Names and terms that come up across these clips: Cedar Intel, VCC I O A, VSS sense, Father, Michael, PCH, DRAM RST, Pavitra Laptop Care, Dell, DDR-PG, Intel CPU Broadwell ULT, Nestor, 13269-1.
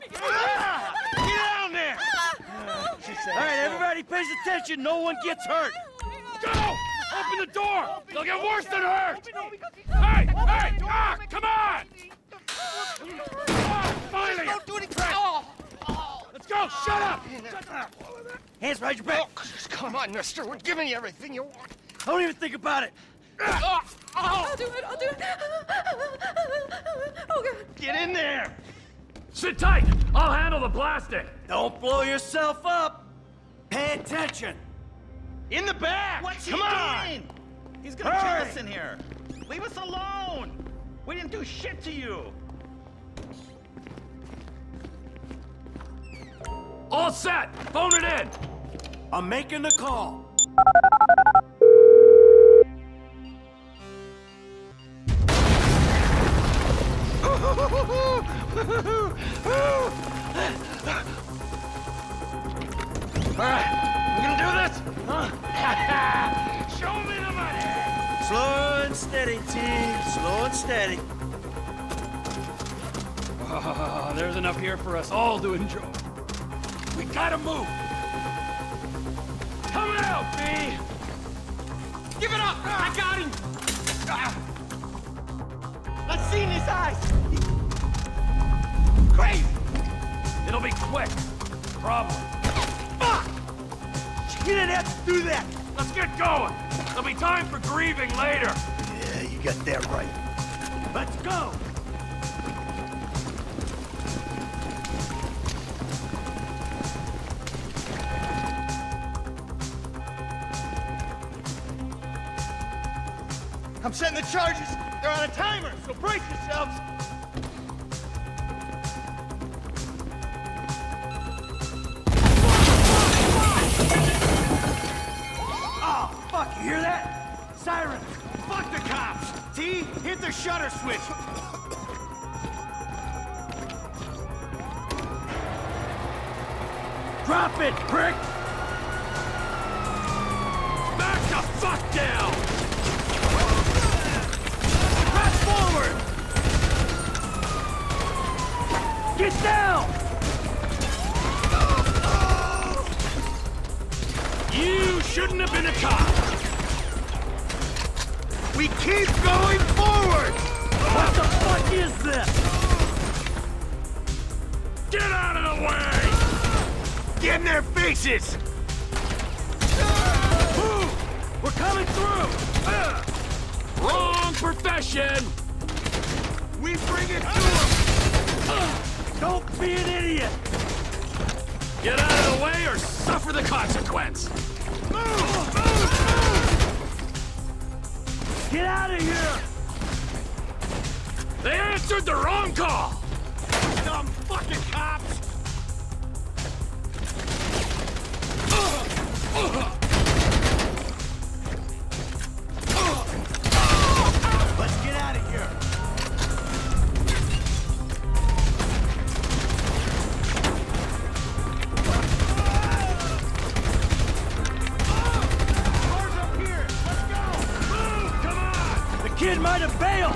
Get down there! All right, everybody pays attention. No one gets hurt. Go! Open the door! They'll get worse than hurt! Hey! Hey! Ah! Come on! Ah, finally! Don't do any crap! Let's go! Shut up! Hands behind your back! Oh, come on, Nestor. We're giving you everything you want. Don't even think about it. I'll do it. I'll do it. Oh, God. Get in there. Sit tight. I'll handle the plastic. Don't blow yourself up. Pay attention. In the back. What's he doing? He's going to turn us in here. Leave us alone. We didn't do shit to you. All set. Phone it in. I'm making the call. Alright, we gonna do this? Huh? Show me the money! Slow and steady, team. Slow and steady. Oh, there's enough here for us all to enjoy. We gotta move! Come out, B! Give it up! I got him! I've seen his eyes! Crazy! It'll be quick. Probably. Fuck! You didn't have to do that! Let's get going! There'll be time for grieving later! Yeah, you got that right. Let's go! I'm setting the charges! They're on a timer, so brace yourselves! You hear that? Sirens! Fuck the cops! T, hit the shutter switch! Drop it, prick! Back the fuck down! Press forward! Get down! You shouldn't have been a cop! We keep going forward! What the fuck is this? Get out of the way! Get in their faces! Move! We're coming through! Wrong profession! We bring it to them! Don't be an idiot! Get out of the way or suffer the consequence! Move! Get out of here! They answered the wrong call! Dumb fucking cops! Let's get out of here! Kid might have bailed.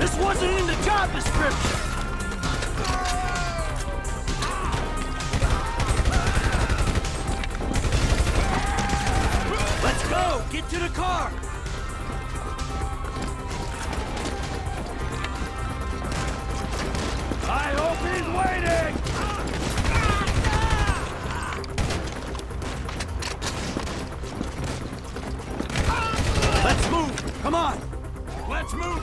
This wasn't in the job description. Let's go. Get to the car. I hope he's waiting. Let's move. Come on. Let's move it!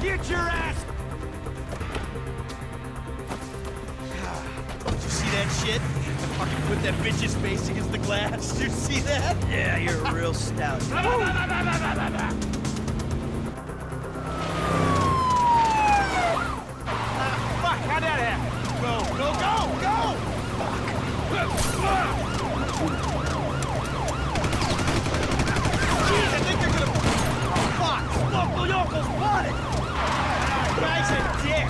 Get your ass! Did you see that shit? I fucking put that bitch's face against the glass. Did you see that? Yeah, you're real stout. Guy's a dick!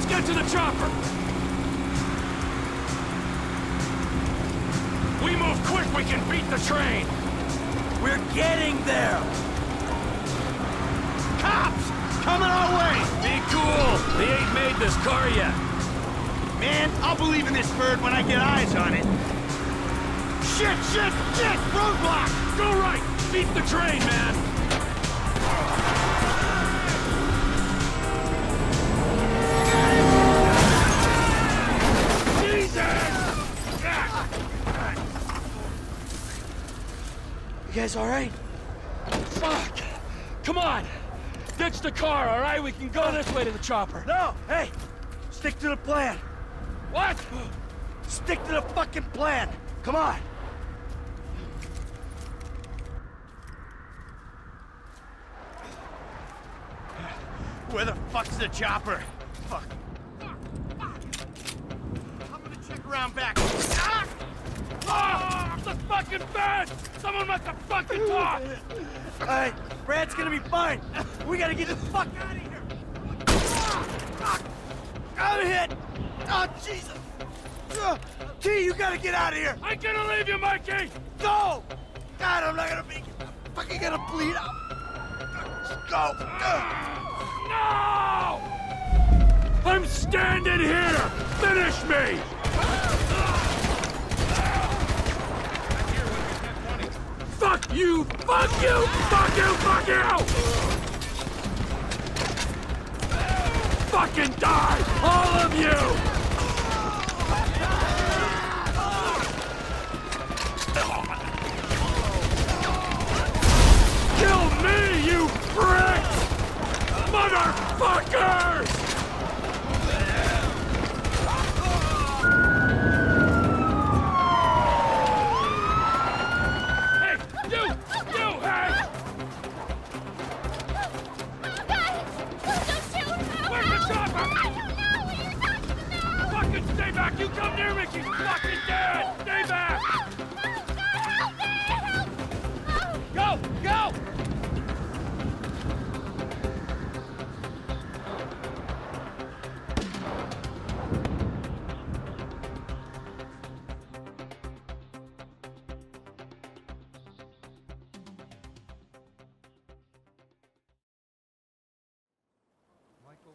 Let's get to the chopper! We move quick, we can beat the train! We're getting there! Cops! Coming our way! Be cool! They ain't made this car yet! Man, I'll believe in this bird when I get eyes on it! Shit, shit, shit! Roadblock! Go right! Beat the train, man! You guys all right? Fuck! Come on! Ditch the car, all right? We can go this way to the chopper. No! Hey! Stick to the plan. What? Stick to the fucking plan. Come on! Where the fuck's the chopper? Fuck. I'm gonna check around back. Ah! Oh, the fucking bed! Someone must have fucking talked! All right, Brad's gonna be fine. We gotta get the fuck out of here! I'm hit! Oh, Jesus! T, you gotta get out of here! I'm gonna leave you, Mikey! Go! God, I'm not gonna make it. I'm fucking gonna bleed out. Just go! No! I'm standing here! Finish me! Fuck you! Fuck you! Fuck you! Fuck you! Fucking die! All of you! Kill me, you pricks! Motherfuckers! You come near me, she's fucking dead! Stay back! No, no, God, help me! Help! No! Go! Go! Michael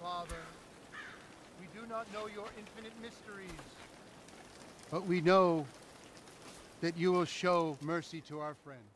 Father, we do not know your infinite mysteries, but we know that you will show mercy to our friend.